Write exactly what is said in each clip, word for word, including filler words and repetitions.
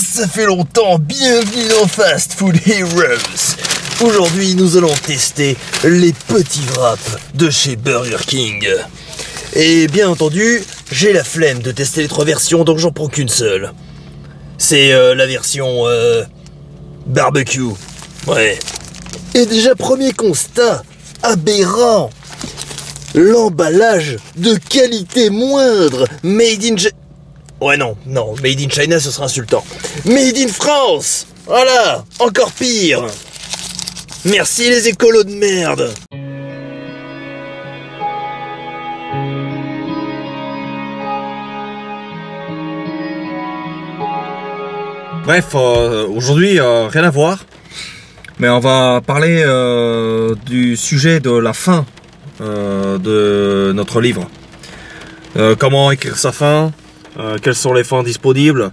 Ça fait longtemps, bienvenue dans Fast Food Heroes. Aujourd'hui, nous allons tester les petits wraps de chez Burger King. Et bien entendu, j'ai la flemme de tester les trois versions, donc j'en prends qu'une seule. C'est euh, la version euh, barbecue. Ouais. Et déjà, premier constat, aberrant. L'emballage de qualité moindre. Made in... Ouais non, non, Made in China ce sera insultant. Made in France. Voilà, encore pire. Merci les écolos de merde. Bref, euh, aujourd'hui euh, rien à voir. Mais on va parler euh, du sujet de la fin euh, de notre livre. Euh, comment écrire sa fin. Euh, quelles sont les fins disponibles?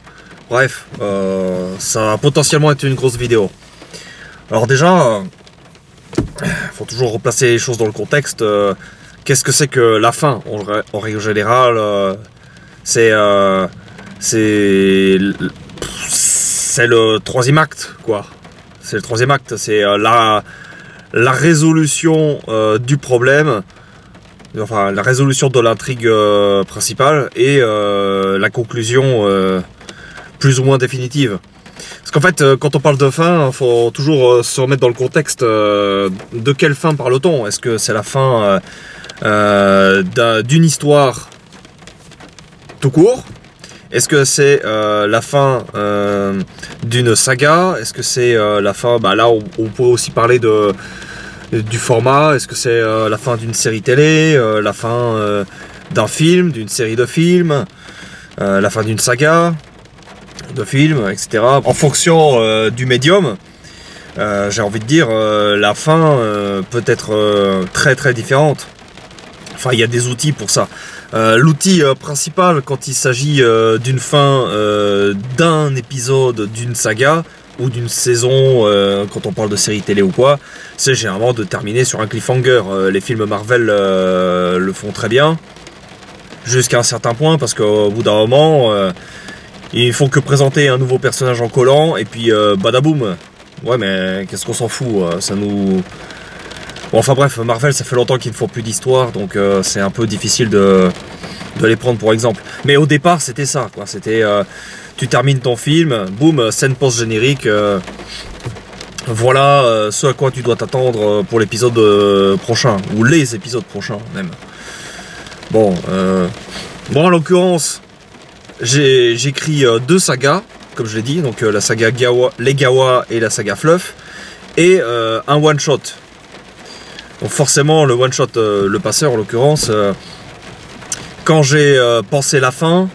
Bref, euh, ça va potentiellement être une grosse vidéo. Alors déjà, il euh, faut toujours replacer les choses dans le contexte. Euh, Qu'est-ce que c'est que la fin? En règle générale, euh, c'est euh, le troisième acte, quoi. C'est le troisième acte, c'est euh, la, la résolution euh, du problème. Enfin, la résolution de l'intrigue euh, principale et euh, la conclusion euh, plus ou moins définitive. Parce qu'en fait, euh, quand on parle de fin, il faut toujours euh, se remettre dans le contexte. Euh, de quelle fin parle-t-on? Est-ce que c'est la fin euh, euh, d'une histoire tout court? Est-ce que c'est euh, la fin euh, d'une saga? Est-ce que c'est euh, la fin... Bah, là, on, on pourrait aussi parler de... du format, est-ce que c'est euh, la fin d'une série télé, euh, la fin euh, d'un film, d'une série de films, euh, la fin d'une saga, de films, et cetera. En fonction euh, du médium, euh, j'ai envie de dire, euh, la fin euh, peut être euh, très très différente. Enfin, il y a des outils pour ça. Euh, L'outil euh, principal quand il s'agit euh, d'une fin euh, d'un épisode, d'une saga, ou d'une saison, euh, quand on parle de série télé ou quoi, c'est généralement de terminer sur un cliffhanger. Euh, les films Marvel euh, le font très bien, jusqu'à un certain point, parce qu'au bout d'un moment, euh, ils font que présenter un nouveau personnage en collant, et puis euh, badaboum. Ouais, mais qu'est-ce qu'on s'en fout, ça nous... Bon, enfin bref, Marvel, ça fait longtemps qu'ils ne font plus d'histoire, donc euh, c'est un peu difficile de... de les prendre pour exemple. Mais au départ, c'était ça, quoi. C'était... Euh, tu termines ton film, boum, scène post-générique, euh, voilà euh, ce à quoi tu dois t'attendre pour l'épisode euh, prochain, ou les épisodes prochains même. Bon, euh, bon en l'occurrence, j'écris euh, deux sagas, comme je l'ai dit, donc euh, la saga Gawa, les Gawa et la saga Fluff, et euh, un one-shot. Donc forcément, le one-shot, euh, le passeur en l'occurrence, euh, quand j'ai euh, pensé la fin,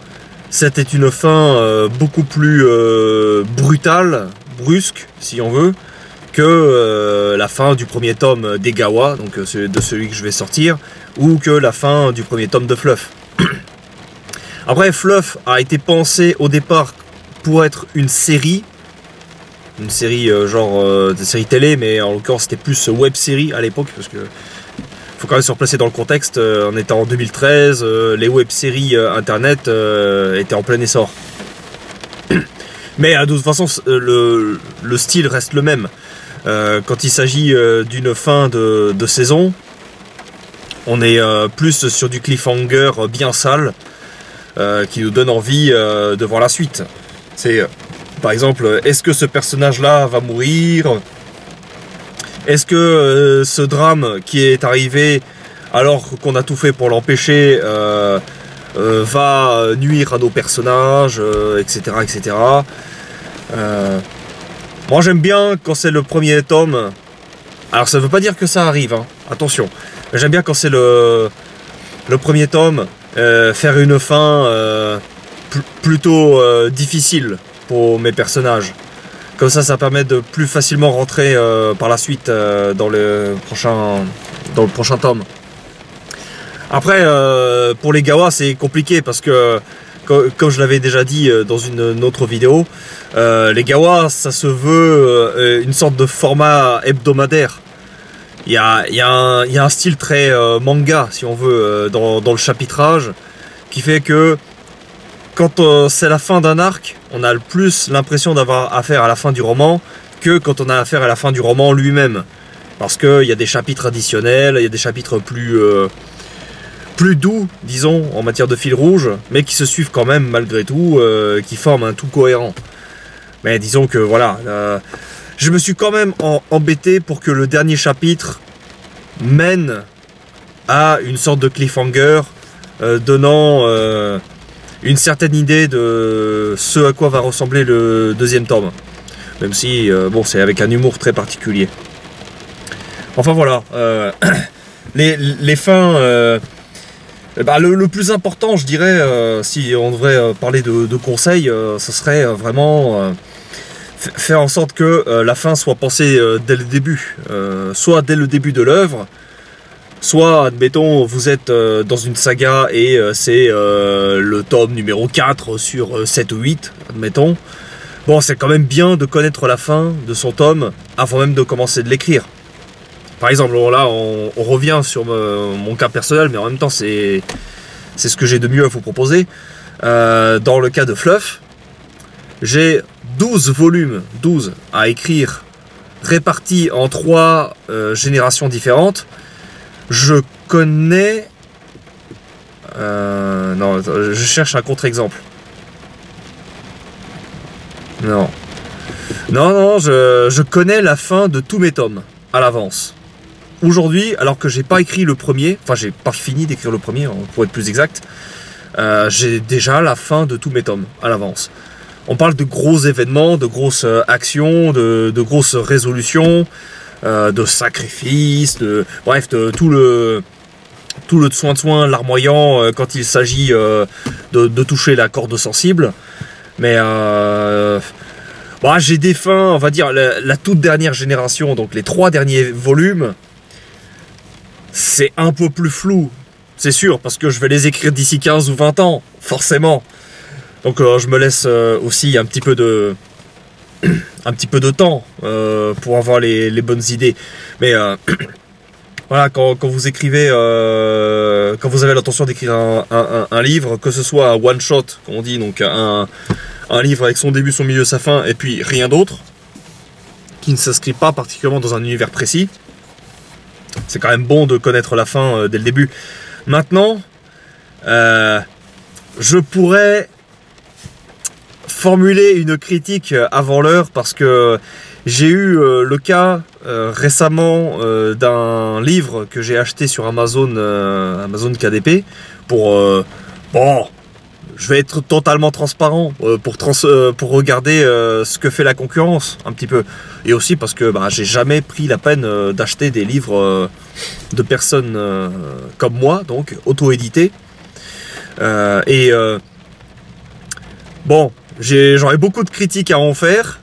c'était une fin euh, beaucoup plus euh, brutale, brusque, si on veut, que euh, la fin du premier tome des Gawa, donc euh, de celui que je vais sortir, ou que la fin du premier tome de Fluff. Après, Fluff a été pensé au départ pour être une série, une série euh, genre euh, des séries télé, mais en l'occurrence c'était plus web-série à l'époque, parce que... faut quand même se replacer dans le contexte, euh, on était en deux mille treize, euh, les web-séries euh, internet euh, étaient en plein essor. Mais de toute façon, le, le style reste le même. Euh, quand il s'agit euh, d'une fin de, de saison, on est euh, plus sur du cliffhanger bien sale, euh, qui nous donne envie euh, de voir la suite. C'est, euh, par exemple, est-ce que ce personnage-là va mourir ? Est-ce que euh, ce drame qui est arrivé alors qu'on a tout fait pour l'empêcher euh, euh, va nuire à nos personnages, euh, et cetera et cetera. Euh, moi j'aime bien quand c'est le premier tome, alors ça ne veut pas dire que ça arrive, hein, attention, j'aime bien quand c'est le, le premier tome, euh, faire une fin euh, pl plutôt euh, difficile pour mes personnages. Comme ça, ça permet de plus facilement rentrer euh, par la suite euh, dans, le prochain, dans le prochain tome. Après, euh, pour les Gawa, c'est compliqué parce que, co comme je l'avais déjà dit euh, dans une, une autre vidéo, euh, les Gawa, ça se veut euh, une sorte de format hebdomadaire. Il y a, y, a y a un style très euh, manga, si on veut, euh, dans, dans le chapitrage, qui fait que quand euh, c'est la fin d'un arc, on a le plus l'impression d'avoir affaire à la fin du roman que quand on a affaire à la fin du roman lui-même. Parce qu'il y a des chapitres additionnels, il y a des chapitres plus, euh, plus doux, disons, en matière de fil rouge, mais qui se suivent quand même malgré tout, euh, qui forment un tout cohérent. Mais disons que voilà, euh, je me suis quand même en, embêté pour que le dernier chapitre mène à une sorte de cliffhanger euh, donnant euh, une certaine idée de ce à quoi va ressembler le deuxième tome. Même si, euh, bon, c'est avec un humour très particulier. Enfin voilà, euh, les, les fins... Euh, bah, le, le plus important, je dirais, euh, si on devrait parler de, de conseils, euh, ce serait vraiment... Euh, faire en sorte que euh, la fin soit pensée euh, dès le début, euh, soit dès le début de l'œuvre, soit, admettons, vous êtes euh, dans une saga et euh, c'est euh, le tome numéro quatre sur euh, sept ou huit, admettons. Bon, c'est quand même bien de connaître la fin de son tome avant même de commencer de l'écrire. Par exemple, là, on, on revient sur me, mon cas personnel, mais en même temps, c'est c'est ce que j'ai de mieux à vous proposer. Euh, dans le cas de Fluff, j'ai douze volumes, douze à écrire, répartis en trois euh, générations différentes. Je connais... Euh, non, je cherche un contre-exemple. Non. Non, non, je, je connais la fin de tous mes tomes, à l'avance. Aujourd'hui, alors que j'ai pas écrit le premier, enfin j'ai pas fini d'écrire le premier, pour être plus exact, euh, j'ai déjà la fin de tous mes tomes, à l'avance. On parle de gros événements, de grosses actions, de, de grosses résolutions, euh, de sacrifices, de, bref, de, tout le tout le soin de soin larmoyant euh, quand il s'agit euh, de, de toucher la corde sensible. Mais euh, bah, j'ai des fins, on va dire, la, la toute dernière génération, donc les trois derniers volumes, c'est un peu plus flou, c'est sûr, parce que je vais les écrire d'ici quinze ou vingt ans, forcément. Donc euh, je me laisse euh, aussi un petit peu de, un petit peu de temps euh, pour avoir les, les bonnes idées. Mais euh, voilà, quand, quand vous écrivez, euh, quand vous avez l'intention d'écrire un, un, un livre, que ce soit un one shot, comme on dit, donc un, un livre avec son début, son milieu, sa fin, et puis rien d'autre, qui ne s'inscrit pas particulièrement dans un univers précis, c'est quand même bon de connaître la fin euh, dès le début. Maintenant, euh, je pourrais... formuler une critique avant l'heure parce que j'ai eu le cas euh, récemment euh, d'un livre que j'ai acheté sur Amazon, euh, Amazon K D P pour euh, bon, je vais être totalement transparent euh, pour, trans euh, pour regarder euh, ce que fait la concurrence un petit peu, et aussi parce que bah, j'ai jamais pris la peine euh, d'acheter des livres euh, de personnes euh, comme moi, donc auto-édité euh, et euh, bon. J'aurais beaucoup de critiques à en faire,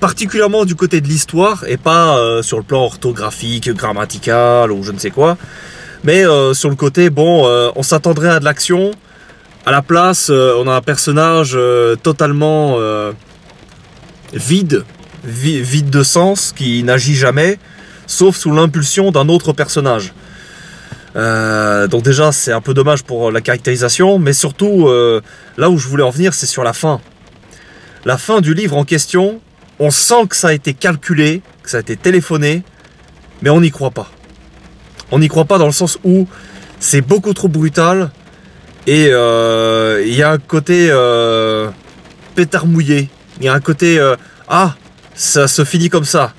particulièrement du côté de l'histoire et pas euh, sur le plan orthographique, grammatical ou je ne sais quoi. Mais euh, sur le côté, bon, euh, on s'attendrait à de l'action. À la place, euh, on a un personnage euh, totalement euh, vide, vi vide de sens, qui n'agit jamais, sauf sous l'impulsion d'un autre personnage. Euh, donc déjà, c'est un peu dommage pour la caractérisation, mais surtout, euh, là où je voulais en venir, c'est sur la fin. La fin du livre en question, on sent que ça a été calculé, que ça a été téléphoné, mais on n'y croit pas. On n'y croit pas dans le sens où c'est beaucoup trop brutal et il euh, y a un côté euh, pétard mouillé. Il y a un côté euh, ah, ça se finit comme ça,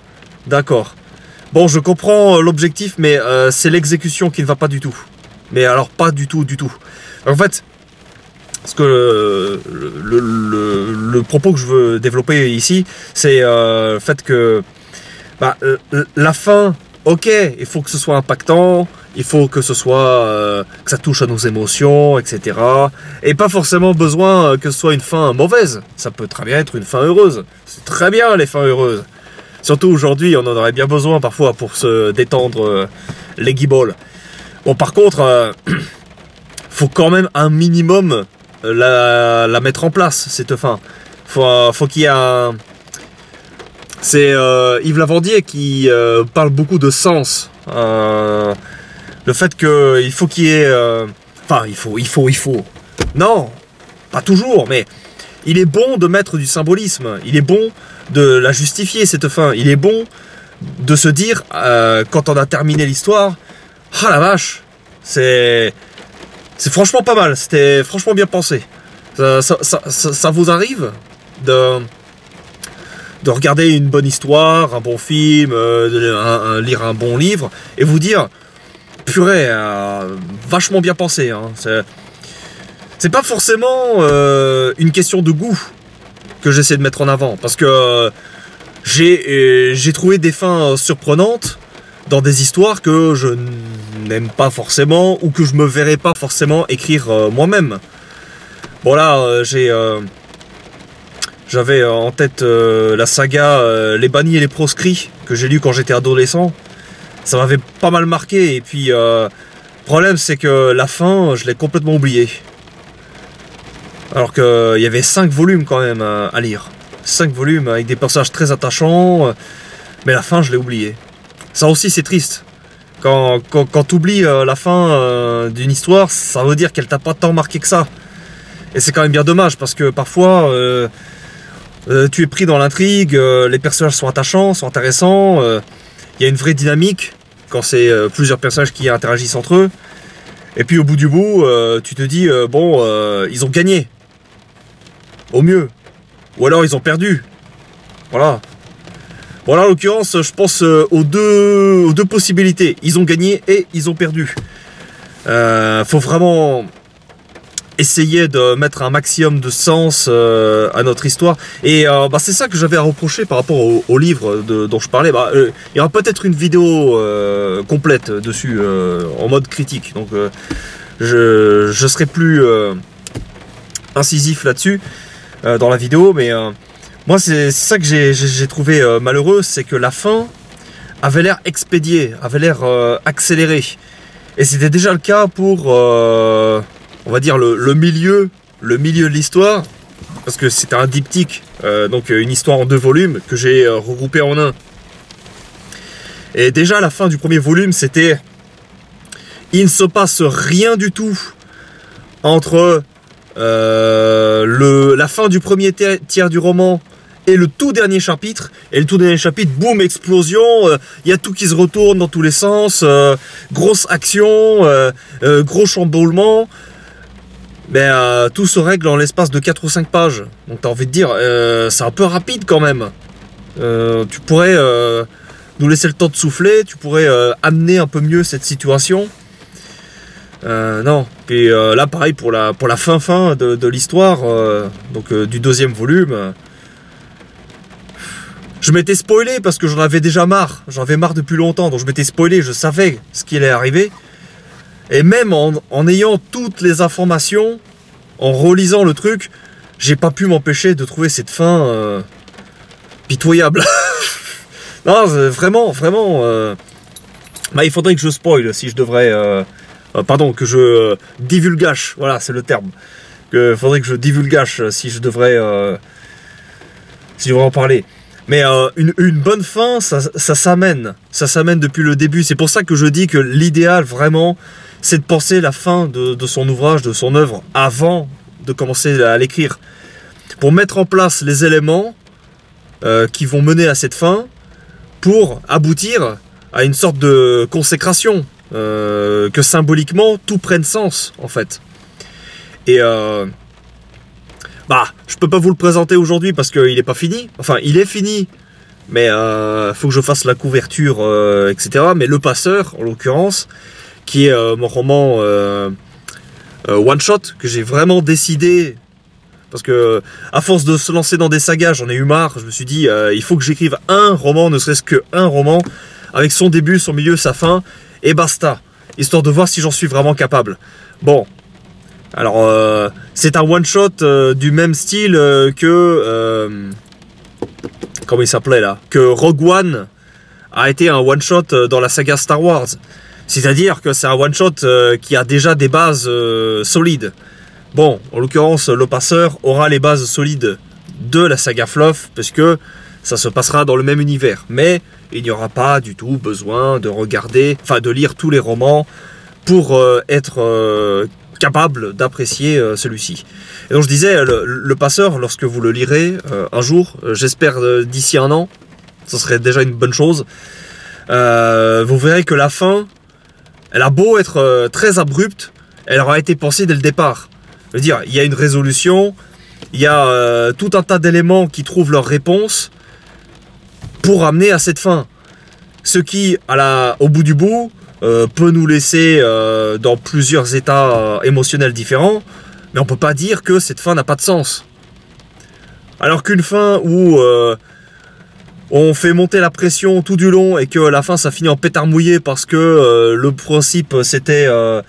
d'accord. Bon, je comprends l'objectif, mais euh, c'est l'exécution qui ne va pas du tout. Mais alors pas du tout, du tout. En fait. Parce que le, le, le, le propos que je veux développer ici, c'est euh, le fait que bah, la fin, ok, il faut que ce soit impactant, il faut que ce soit euh, que ça touche à nos émotions, et cetera. Et pas forcément besoin que ce soit une fin mauvaise. Ça peut très bien être une fin heureuse. C'est très bien les fins heureuses. Surtout aujourd'hui, on en aurait bien besoin parfois pour se détendre euh, les guibolles. Bon, par contre, euh, faut quand même un minimum. La, la mettre en place, cette fin. Faut, faut qu'il y ait un... C'est euh, Yves Lavandier qui euh, parle beaucoup de sens. Euh, le fait qu'il faut qu'il y ait... Euh... Enfin, il faut, il faut, il faut. Non, pas toujours, mais il est bon de mettre du symbolisme, il est bon de la justifier cette fin, il est bon de se dire, euh, quand on a terminé l'histoire, ah la vache, c'est franchement pas mal, c'était franchement bien pensé. Ça, ça, ça, ça, ça vous arrive de, de regarder une bonne histoire, un bon film, euh, un, un, lire un bon livre, et vous dire, purée, euh, vachement bien pensé, hein, c'est... C'est pas forcément euh, une question de goût que j'essaie de mettre en avant, parce que euh, j'ai j'ai trouvé des fins surprenantes dans des histoires que je n'aime pas forcément ou que je me verrais pas forcément écrire euh, moi-même. Bon là, euh, j'ai euh, j'avais en tête euh, la saga euh, Les Bannis et les Proscrits que j'ai lu quand j'étais adolescent. Ça m'avait pas mal marqué, et puis euh, le problème c'est que la fin, je l'ai complètement oubliée. Alors qu'il euh, y avait cinq volumes quand même euh, à lire. cinq volumes avec des personnages très attachants. Euh, mais la fin, je l'ai oublié. Ça aussi, c'est triste. Quand, quand, quand tu oublies euh, la fin euh, d'une histoire, ça veut dire qu'elle t'a pas tant marqué que ça. Et c'est quand même bien dommage, parce que parfois, euh, euh, tu es pris dans l'intrigue, euh, les personnages sont attachants, sont intéressants. Il euh, y a une vraie dynamique quand c'est euh, plusieurs personnages qui interagissent entre eux. Et puis au bout du bout, euh, tu te dis, euh, bon, euh, ils ont gagné. Au mieux, ou alors ils ont perdu, voilà. Bon là en l'occurrence, je pense aux deux, aux deux possibilités, ils ont gagné et ils ont perdu. Euh, faut vraiment essayer de mettre un maximum de sens euh, à notre histoire. Et euh, bah, c'est ça que j'avais à reprocher par rapport au, au livre de, dont je parlais. Bah, euh, il y aura peut-être une vidéo euh, complète dessus, euh, en mode critique. Donc euh, je, je serai plus euh, incisif là-dessus. Euh, dans la vidéo, mais euh, moi c'est ça que j'ai trouvé euh, malheureux, c'est que la fin avait l'air expédiée, avait l'air euh, accélérée, et c'était déjà le cas pour euh, on va dire le, le milieu le milieu de l'histoire, parce que c'était un diptyque, euh, donc une histoire en deux volumes que j'ai euh, regroupé en un, et déjà à la fin du premier volume c'était il ne se passe rien du tout entre Euh, le, la fin du premier tiers du roman et le tout dernier chapitre, et le tout dernier chapitre, boum, explosion, il euh, y a tout qui se retourne dans tous les sens, euh, grosse action, euh, euh, gros chamboulement, mais euh, tout se règle en l'espace de quatre ou cinq pages, donc t'as envie de dire, euh, c'est un peu rapide quand même, euh, tu pourrais euh, nous laisser le temps de souffler, tu pourrais euh, amener un peu mieux cette situation. Euh, non, puis euh, là pareil pour la, pour la fin fin de, de l'histoire, euh, donc euh, du deuxième volume, euh, je m'étais spoilé parce que j'en avais déjà marre, j'en avais marre depuis longtemps, donc je m'étais spoilé, je savais ce qui allait arriver, et même en, en ayant toutes les informations, en relisant le truc, j'ai pas pu m'empêcher de trouver cette fin euh, pitoyable. Non, vraiment, vraiment, euh, bah, il faudrait que je spoil si je devrais... Euh, Pardon, que je divulgache, voilà c'est le terme. Que faudrait que je divulgache si je devrais, euh, si je devrais en parler. Mais euh, une, une bonne fin, ça s'amène, ça s'amène depuis le début. C'est pour ça que je dis que l'idéal vraiment, c'est de penser la fin de, de son ouvrage, de son œuvre, avant de commencer à l'écrire, pour mettre en place les éléments euh, qui vont mener à cette fin, pour aboutir à une sorte de consécration. Euh, que symboliquement tout prenne sens en fait, et euh, bah je peux pas vous le présenter aujourd'hui parce qu'il est pas fini, enfin il est fini mais euh, faut que je fasse la couverture euh, etc, mais Le Passeur en l'occurrence qui est euh, mon roman euh, euh, one shot que j'ai vraiment décidé, parce que à force de se lancer dans des sagas j'en ai eu marre, je me suis dit euh, il faut que j'écrive un roman, ne serait-ce que un roman avec son début, son milieu, sa fin et basta, histoire de voir si j'en suis vraiment capable. Bon, alors euh, c'est un one shot euh, du même style euh, que euh, comment il s'appelait là, que Rogue One a été un one shot euh, dans la saga Star Wars, c'est-à-dire que c'est un one shot euh, qui a déjà des bases euh, solides. Bon, en l'occurrence Le Passeur aura les bases solides de la saga Fluff parce que ça se passera dans le même univers, mais il n'y aura pas du tout besoin de regarder, enfin de lire tous les romans pour euh, être euh, capable d'apprécier euh, celui-ci. Et donc je disais, le, le Passeur, lorsque vous le lirez euh, un jour, euh, j'espère euh, d'ici un an, ce serait déjà une bonne chose, euh, vous verrez que la fin, elle a beau être euh, très abrupte, elle aura été pensée dès le départ. Je veux dire, il y a une résolution, il y a euh, tout un tas d'éléments qui trouvent leur réponse pour amener à cette fin. Ce qui, à la, au bout du bout, euh, peut nous laisser euh, dans plusieurs états euh, émotionnels différents, mais on ne peut pas dire que cette fin n'a pas de sens. Alors qu'une fin où euh, on fait monter la pression tout du long et que la fin, ça finit en pétard mouillé parce que euh, le principe, c'était euh,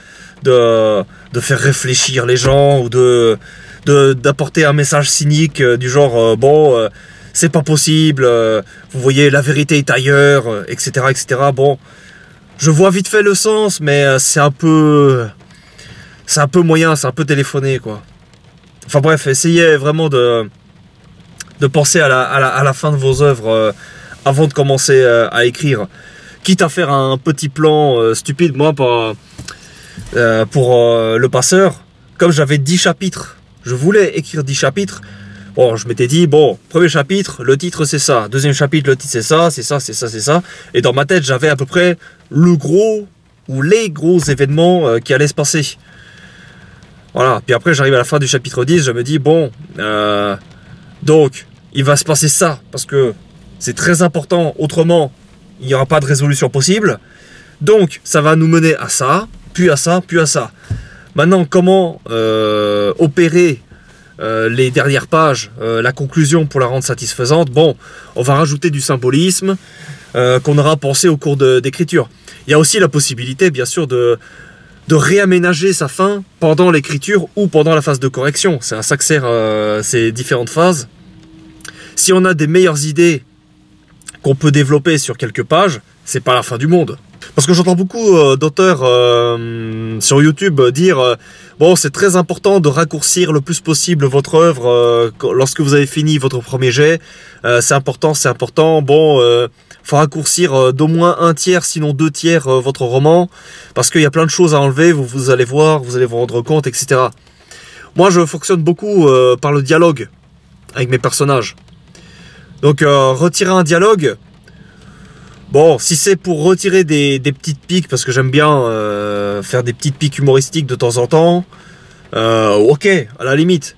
de, de faire réfléchir les gens ou de, de, d'apporter un message cynique euh, du genre euh, « bon, euh, c'est pas possible, euh, vous voyez, la vérité est ailleurs, euh, et cetera, et cetera » Bon, je vois vite fait le sens, mais euh, c'est un peu... C'est un peu moyen, c'est un peu téléphoné, quoi. Enfin bref, essayez vraiment de, de penser à la, à, la, à la fin de vos œuvres euh, avant de commencer euh, à écrire. Quitte à faire un petit plan euh, stupide, moi, pour, euh, pour euh, Le Passeur, comme j'avais dix chapitres, je voulais écrire dix chapitres. Bon, je m'étais dit, bon, premier chapitre, le titre c'est ça, deuxième chapitre, le titre c'est ça, c'est ça, c'est ça, c'est ça. Et dans ma tête, j'avais à peu près le gros ou les gros événements euh, qui allaient se passer. Voilà, puis après j'arrive à la fin du chapitre dix, je me dis, bon, euh, donc, il va se passer ça, parce que c'est très important, autrement, il n'y aura pas de résolution possible. Donc, ça va nous mener à ça, puis à ça, puis à ça. Maintenant, comment euh, opérer euh, les dernières pages, euh, la conclusion pour la rendre satisfaisante? Bon, on va rajouter du symbolisme euh, qu'on aura pensé au cours d'écriture. Il y a aussi la possibilité, bien sûr, de... de réaménager sa fin pendant l'écriture ou pendant la phase de correction. C'est à ça que sert euh, ces différentes phases. Si on a des meilleures idées qu'on peut développer sur quelques pages, c'est pas la fin du monde. Parce que j'entends beaucoup euh, d'auteurs euh, sur YouTube dire euh, bon, c'est très important de raccourcir le plus possible votre œuvre euh, lorsque vous avez fini votre premier jet. Euh, c'est important, c'est important. Bon... Euh, faut raccourcir d'au moins un tiers, sinon deux tiers euh, votre roman, parce qu'il y a plein de choses à enlever, vous, vous allez voir, vous allez vous rendre compte, et cetera. Moi, je fonctionne beaucoup euh, par le dialogue avec mes personnages. Donc, euh, retirer un dialogue, bon, si c'est pour retirer des, des petites piques, parce que j'aime bien euh, faire des petites piques humoristiques de temps en temps, euh, ok, à la limite.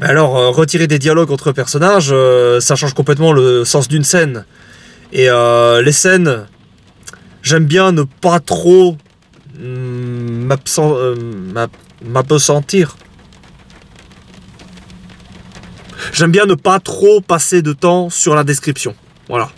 Mais alors, euh, retirer des dialogues entre personnages, euh, ça change complètement le sens d'une scène. Et euh, les scènes, j'aime bien ne pas trop mm, m'appesantir. J'aime bien ne pas trop passer de temps sur la description. Voilà.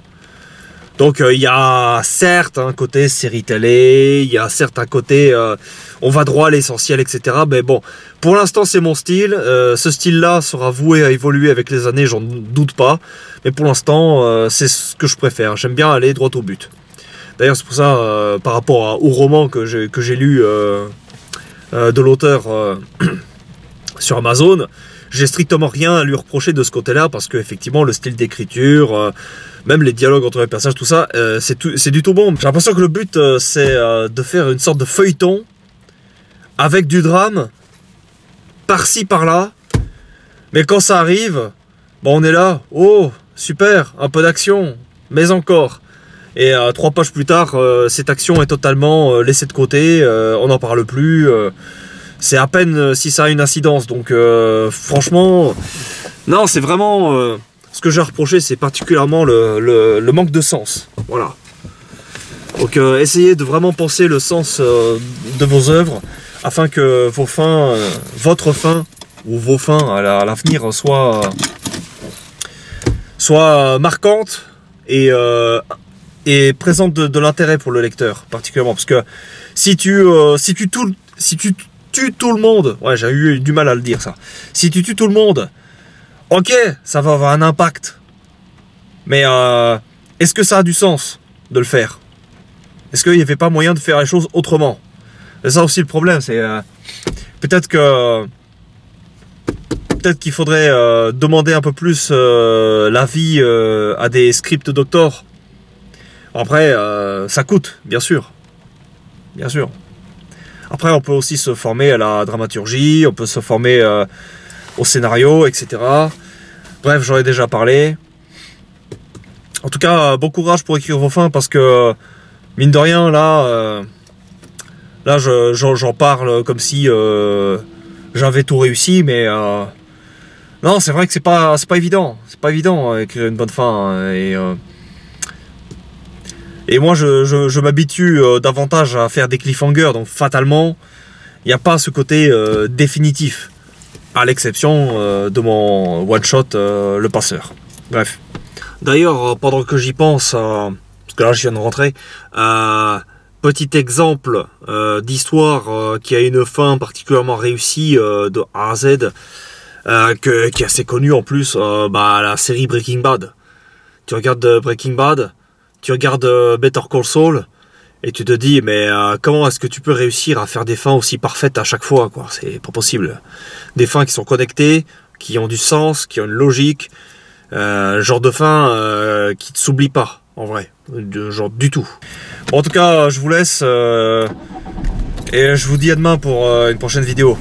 Donc il euh, y a certes un côté série télé, il y a certes un côté euh, on va droit à l'essentiel, et cetera. Mais bon, pour l'instant c'est mon style. Euh, ce style-là sera voué à évoluer avec les années, j'en doute pas. Mais pour l'instant, euh, c'est ce que je préfère. J'aime bien aller droit au but. D'ailleurs, c'est pour ça, euh, par rapport à, au roman que j'ai que j'ai lu euh, euh, de l'auteur euh, sur Amazon, j'ai strictement rien à lui reprocher de ce côté-là, parce qu'effectivement, le style d'écriture, euh, même les dialogues entre les personnages, tout ça, euh, c'est du tout bon. J'ai l'impression que le but, euh, c'est euh, de faire une sorte de feuilleton avec du drame, par-ci, par-là. Mais quand ça arrive, bon, on est là, oh, super, un peu d'action, mais encore. Et euh, trois pages plus tard, euh, cette action est totalement euh, laissée de côté, euh, on n'en parle plus... Euh, c'est à peine si ça a une incidence, donc euh, franchement, non, c'est vraiment, euh, ce que j'ai reproché, c'est particulièrement le, le, le manque de sens, voilà. Donc euh, essayez de vraiment penser le sens euh, de vos œuvres, afin que vos fins, euh, votre fin, ou vos fins à l'avenir soient, euh, soient marquantes et... Euh, et présente de, de l'intérêt pour le lecteur, particulièrement, parce que si tu euh, si tu tout si tu tues tout le monde, ouais, j'ai eu du mal à le dire ça. Si tu tues tout le monde, ok, ça va avoir un impact, mais euh, est-ce que ça a du sens de le faire? Est-ce qu'il n'y avait pas moyen de faire les choses autrement? C'est ça aussi le problème, c'est euh, peut-être que peut-être qu'il faudrait euh, demander un peu plus euh, l'avis euh, à des script doctors. Après, euh, ça coûte, bien sûr. Bien sûr. Après, on peut aussi se former à la dramaturgie, on peut se former euh, au scénario, et cetera. Bref, j'en ai déjà parlé. En tout cas, bon courage pour écrire vos fins, parce que, mine de rien, là, euh, là je, j'en, j'en parle comme si euh, j'avais tout réussi, mais... Euh, non, c'est vrai que c'est pas, c'est pas évident. C'est pas évident, euh, écrire une bonne fin. Hein, et... Euh, Et moi, je, je, je m'habitue euh, davantage à faire des cliffhangers, donc fatalement, il n'y a pas ce côté euh, définitif, à l'exception euh, de mon one-shot euh, Le Passeur. Bref. D'ailleurs, euh, pendant que j'y pense, euh, parce que là, je viens de rentrer, euh, petit exemple euh, d'histoire euh, qui a une fin particulièrement réussie euh, de A à Z, euh, que, qui est assez connue en plus, euh, bah, la série Breaking Bad. Tu regardes Breaking Bad, tu regardes Better Call Saul et tu te dis mais euh, comment est-ce que tu peux réussir à faire des fins aussi parfaites à chaque fois, quoi. C'est pas possible. Des fins qui sont connectées, qui ont du sens, qui ont une logique, euh, genre de fin euh, qui ne s'oublie pas en vrai, de, genre du tout. Bon, en tout cas, je vous laisse euh, et je vous dis à demain pour euh, une prochaine vidéo.